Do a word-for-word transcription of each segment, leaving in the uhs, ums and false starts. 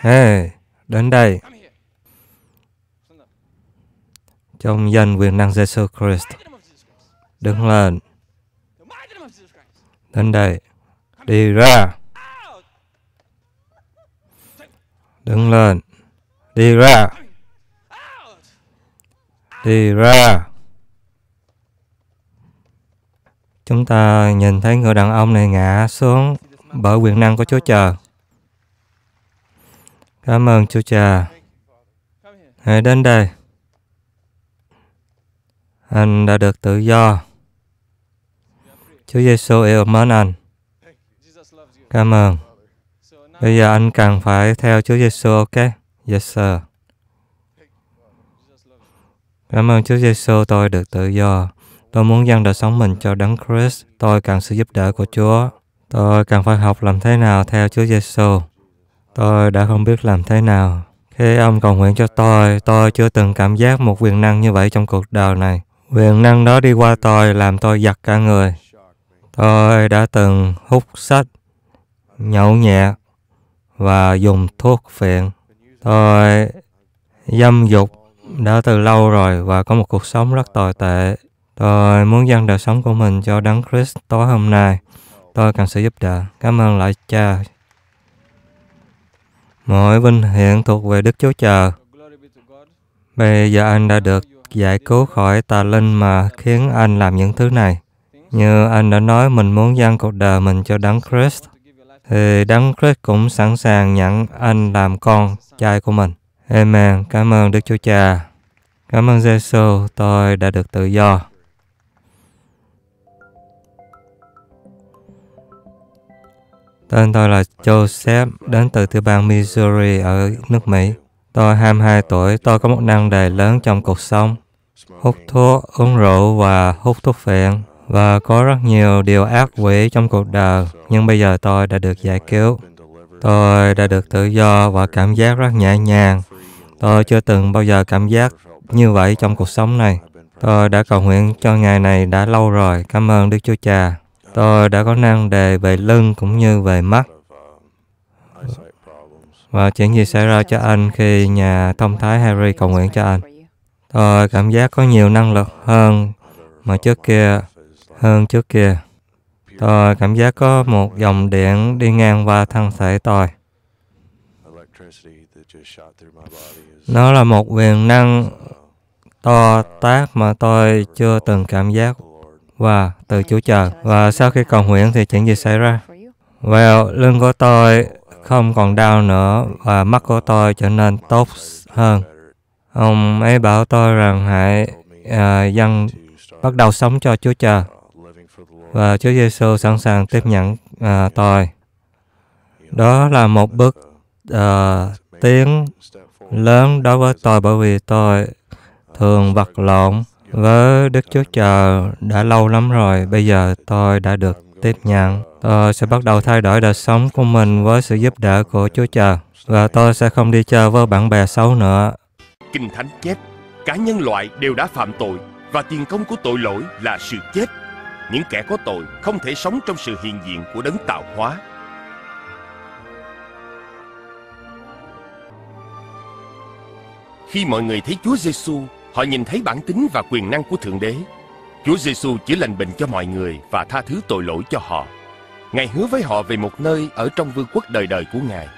Hey, đến đây. Trong danh quyền năng Jesus Christ. Đứng lên. Đến đây. Đi ra. Đứng lên. Đi ra. Đi ra. Chúng ta nhìn thấy người đàn ông này ngã xuống bởi quyền năng của Chúa Trời. Cảm ơn Chúa Cha. Hãy đến đây. Anh đã được tự do. Chúa Giêsu yêu mến anh. Cảm ơn. Bây giờ anh cần phải theo Chúa Giêsu, ok? Yes sir. Cảm ơn Chúa Giêsu, tôi được tự do. Tôi muốn dâng đời sống mình cho Đấng Christ. Tôi cần sự giúp đỡ của Chúa. Tôi cần phải học làm thế nào theo Chúa Giêsu. Tôi đã không biết làm thế nào. Khi ông cầu nguyện cho tôi, tôi chưa từng cảm giác một quyền năng như vậy trong cuộc đời này. Quyền năng đó đi qua tôi làm tôi giật cả người. Tôi đã từng hút sách, nhậu nhẹt và dùng thuốc phiện. Tôi dâm dục đã từ lâu rồi và có một cuộc sống rất tồi tệ. Tôi muốn dâng đời sống của mình cho Đấng Christ tối hôm nay. Tôi cần sự giúp đỡ. Cảm ơn lại Cha. Mọi vinh hiển thuộc về Đức Chúa Trời. Bây giờ anh đã được giải cứu khỏi tà linh mà khiến anh làm những thứ này. Như anh đã nói, mình muốn dâng cuộc đời mình cho Đấng Christ, thì Đấng Christ cũng sẵn sàng nhận anh làm con trai của mình. Amen. Cảm ơn Đức Chúa Cha. Cảm ơn Giê-xu, tôi đã được tự do. Tên tôi là Joseph, đến từ tiểu bang Missouri ở nước Mỹ. Tôi hai mươi hai tuổi, tôi có một năng đề lớn trong cuộc sống. Hút thuốc, uống rượu và hút thuốc phiện. Và có rất nhiều điều ác quỷ trong cuộc đời. Nhưng bây giờ tôi đã được giải cứu. Tôi đã được tự do và cảm giác rất nhẹ nhàng. Tôi chưa từng bao giờ cảm giác như vậy trong cuộc sống này. Tôi đã cầu nguyện cho ngày này đã lâu rồi. Cảm ơn Đức Chúa Cha. Tôi đã có nan đề về lưng cũng như về mắt. Và chuyện gì xảy ra cho anh khi nhà thông thái Harry cầu nguyện cho anh? Tôi cảm giác có nhiều năng lực hơn mà trước kia, hơn trước kia. Tôi cảm giác có một dòng điện đi ngang qua thân thể tôi. Nó là một quyền năng to tát mà tôi chưa từng cảm giác và từ Chúa Trời. Và sau khi cầu nguyện thì chuyện gì xảy ra? Well, lưng của tôi không còn đau nữa và mắt của tôi trở nên tốt hơn. Ông ấy bảo tôi rằng hãy uh, dâng bắt đầu sống cho Chúa Trời. Và Chúa Giêsu sẵn sàng tiếp nhận uh, tôi. Đó là một bước uh, tiến lớn đối với tôi, bởi vì tôi thường vật lộn với Đức Chúa Trời đã lâu lắm rồi. Bây giờ tôi đã được tiếp nhận. Tôi sẽ bắt đầu thay đổi đời sống của mình với sự giúp đỡ của Chúa Trời. Và tôi sẽ không đi chơi với bạn bè xấu nữa. Kinh Thánh chép, cả nhân loại đều đã phạm tội, và tiền công của tội lỗi là sự chết. Những kẻ có tội không thể sống trong sự hiện diện của Đấng Tạo Hóa. Khi mọi người thấy Chúa Giêsu, họ nhìn thấy bản tính và quyền năng của Thượng Đế. Chúa Giêsu chữa lành bệnh cho mọi người và tha thứ tội lỗi cho họ. Ngài hứa với họ về một nơi ở trong vương quốc đời đời của Ngài.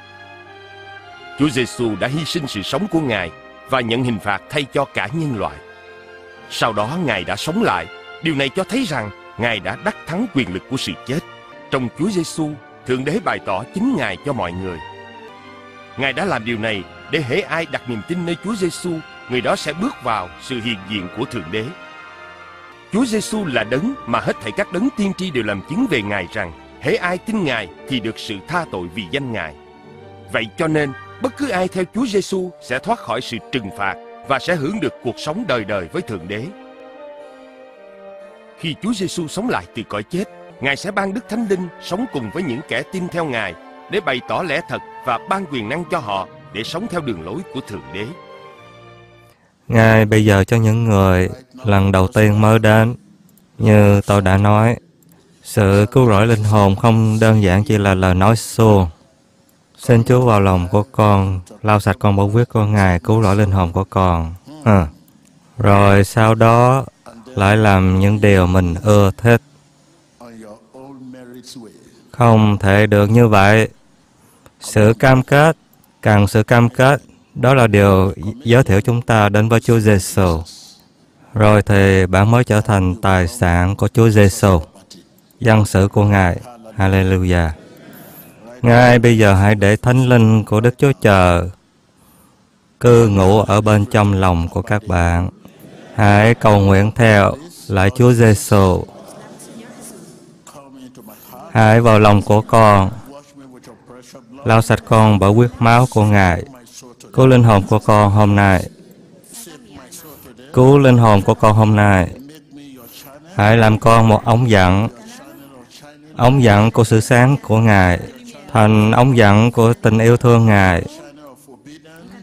Chúa Giêsu đã hy sinh sự sống của Ngài và nhận hình phạt thay cho cả nhân loại. Sau đó Ngài đã sống lại. Điều này cho thấy rằng Ngài đã đắc thắng quyền lực của sự chết. Trong Chúa Giêsu, Thượng Đế bày tỏ chính Ngài cho mọi người. Ngài đã làm điều này để hễ ai đặt niềm tin nơi Chúa Giêsu, người đó sẽ bước vào sự hiện diện của Thượng Đế. Chúa Giêsu là đấng mà hết thảy các đấng tiên tri đều làm chứng về Ngài rằng hễ ai tin Ngài thì được sự tha tội vì danh Ngài. Vậy cho nên, bất cứ ai theo Chúa Giêsu sẽ thoát khỏi sự trừng phạt và sẽ hưởng được cuộc sống đời đời với Thượng Đế. Khi Chúa Giêsu sống lại từ cõi chết, Ngài sẽ ban Đức Thánh Linh sống cùng với những kẻ tin theo Ngài để bày tỏ lẽ thật và ban quyền năng cho họ để sống theo đường lối của Thượng Đế. Ngay bây giờ cho những người lần đầu tiên mới đến, như tôi đã nói, sự cứu rỗi linh hồn không đơn giản chỉ là lời nói suông. Xin Chúa vào lòng của con, lau sạch con bởi huyết của Ngài, cứu rỗi linh hồn của con. À. Rồi sau đó lại làm những điều mình ưa thích. Không thể được như vậy. Sự cam kết, cần sự cam kết, đó là điều giới thiệu chúng ta đến với Chúa Giêsu. Rồi thì bạn mới trở thành tài sản của Chúa Giêsu, dân sự của Ngài. Hallelujah. Ngài bây giờ hãy để Thánh Linh của Đức Chúa Trời cư ngụ ở bên trong lòng của các bạn. Hãy cầu nguyện theo lại Chúa Giêsu. Hãy vào lòng của con, lau sạch con bởi huyết máu của Ngài, cứu linh hồn của con hôm nay. Cứu linh hồn của con hôm nay. Hãy làm con một ống dẫn, ống dẫn của sự sáng của Ngài, thành ống dẫn của tình yêu thương Ngài,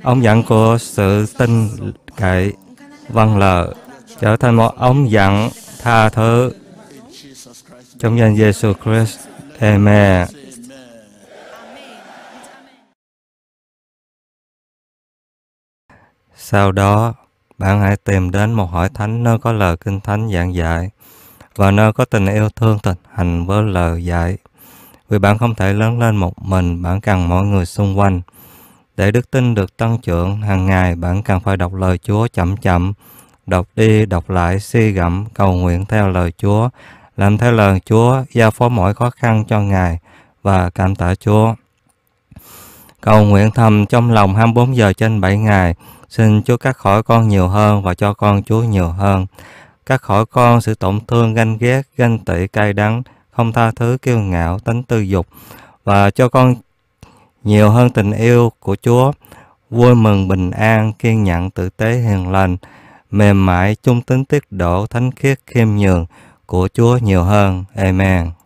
ống dẫn của sự tin cậy, vâng lời, trở thành một ống dẫn tha thứ. Trong danh Giêsu Christ, Amen. Sau đó, bạn hãy tìm đến một hội thánh nơi có lời Kinh Thánh giảng dạy và nơi có tình yêu thương thực hành với lời dạy. Vì bạn không thể lớn lên một mình, bạn cần mọi người xung quanh. Để đức tin được tăng trưởng, hàng ngày bạn cần phải đọc lời Chúa chậm chậm, đọc đi, đọc lại, suy gẫm, cầu nguyện theo lời Chúa, làm theo lời Chúa, giao phó mọi khó khăn cho Ngài và cảm tạ Chúa. Cầu nguyện thầm trong lòng hai mươi bốn giờ trên bảy ngày, xin Chúa cắt khỏi con nhiều hơn và cho con Chúa nhiều hơn. Cắt khỏi con sự tổn thương, ganh ghét, ganh tị, cay đắng, không tha thứ, kiêu ngạo, tính tư dục, và cho con nhiều hơn tình yêu của Chúa, vui mừng, bình an, kiên nhẫn, tử tế, hiền lành, mềm mại, trung tín, tiết độ, thánh khiết, khiêm nhường của Chúa nhiều hơn. Amen.